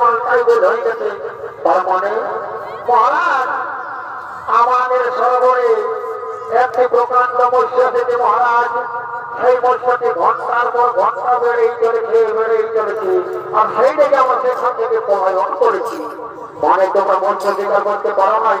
পাল্টাইগুল হয়ে গেছে। তার মানে মহারাজ আমাদের সরোবরে একটি প্রকাণ্ড মৎস্য থেকে মহারাজ সেই মৎস্যটি ঘন্টার পর ঘন্টা বেড়েই চলেছে আর সেইটাকে আমরা সেখান থেকে প্রবাহন করেছি। মানে তোমরা মৎস্য চিন্তা করতে পারো নাই?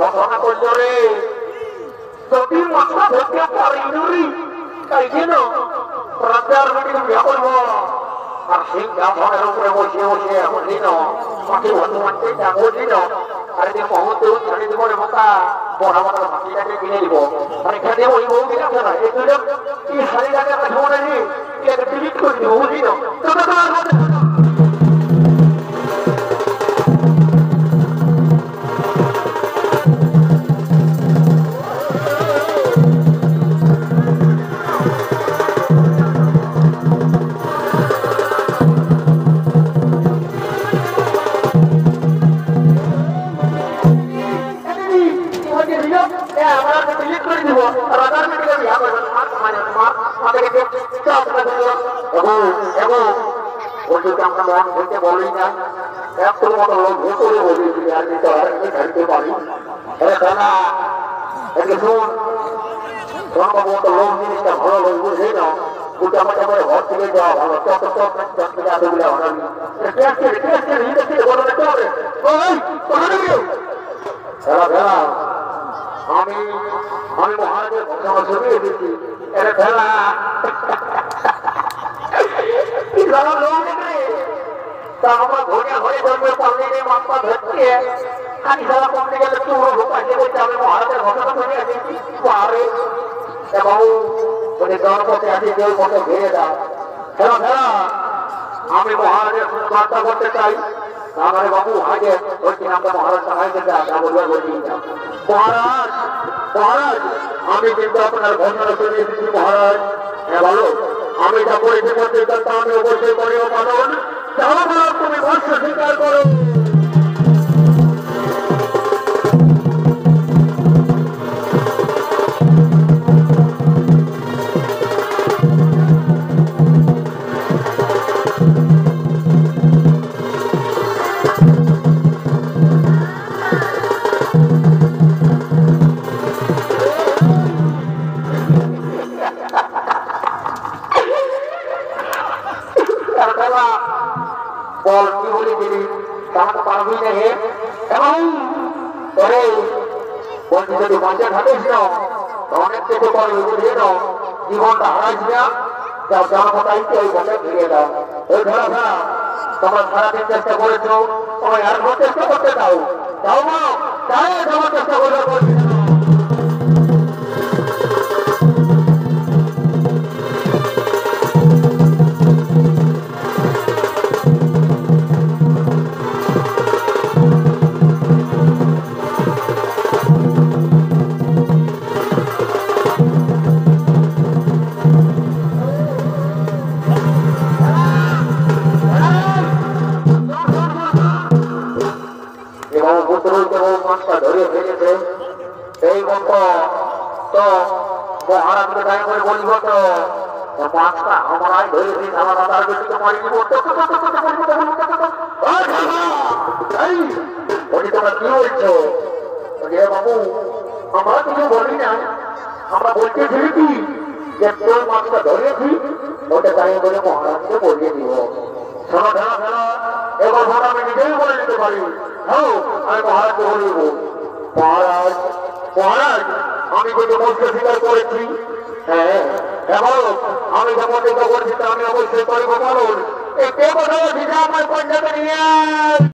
ঘোষণা করল রে যদি মশলা ধরতে পারি তাই যেন রাজার মিটিং করবো আর সেই গাছের উপরে বসে বসে এমন দিন মাটি বন্ধু মানতে এমন দিন আর যে মহতে ছাড়ি দিব রে মাতা বড় বড় হাতিটাকে কিনে দিব। আর এখানে ওই বউ দিলাম না এই দুজন এই হাড়িটাকে রাখবো না নি এটা ডিলিট করে দিব বুঝিনো তোমরা তোমার আমি মহারাজের ঘটনা শুনিয়ে দিচ্ছি। এটা খেলা আমার ঘরে ঘরে ধরবে পাল্লি রে মাপা ধরছে আমি সারা কমতে গেলে তোমরা ঢোকাতে বলছে আমি মহারাজের ঘটনা শুনিয়ে দিচ্ছি। আরে বাবু ওদের দর পথে আছে কেউ মতো ঘিরে দাও। খেলা খেলা আমি মহারাজের বার্তা করতে চাই। আমার বাবু আগে বলছি আমরা মহারাজ সাহায্য মহারাজ মহারাজ আমি কিন্তু আপনার ঘটনা শুনে দিচ্ছি মহারাজ। হ্যাঁ বলো আমি যা করেছি করতে আমি অবশ্যই করেও পালন যাও বলো তুমি ভরসা স্বীকার করো। জীবনটা হারাইছি না যাও জনপদায় ওই ঘরে ফিরিয়ে দাও। ওই ধরা ধরা তোমরা সারাদিন চেষ্টা করেছো তোমায় আর চেষ্টা করতে দাও। যাও মা তাই তোমার চেষ্টা করলে আমি অবশ্যই করবো বলুন এই কেবল আমার পঞ্চায়েত নিয়ে